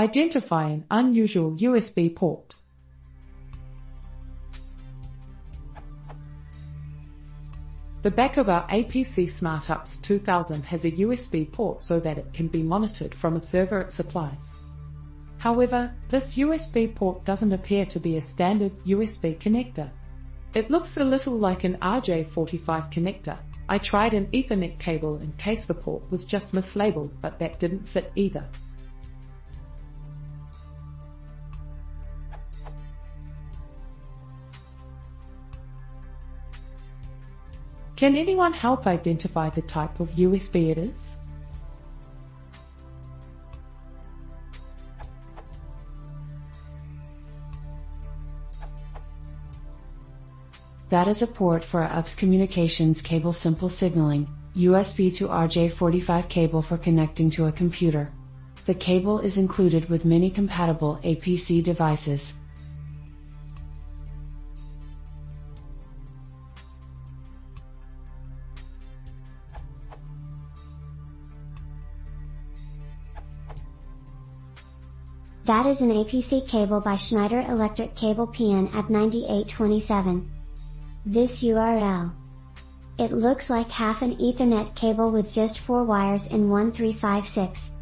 Identify an unusual USB port. The back of our APC Smart-UPS 2000 has a USB port so that it can be monitored from a server it supplies. However, this USB port doesn't appear to be a standard USB connector. It looks a little like an RJ45 connector. I tried an Ethernet cable in case the port was just mislabeled, but that didn't fit either. Can anyone help identify the type of USB it is? That is a port for our UPS Communications Cable Simple Signaling, USB to RJ45 cable for connecting to a computer. The cable is included with many compatible APC devices. That is an APC cable by Schneider Electric Cable PN at 9827. This URL. It looks like half an Ethernet cable with just 4 wires in 1356.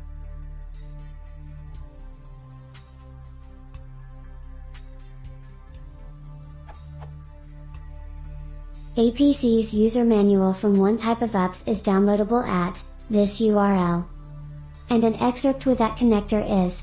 APC's user manual from one type of UPS is downloadable at this URL. And an excerpt with that connector is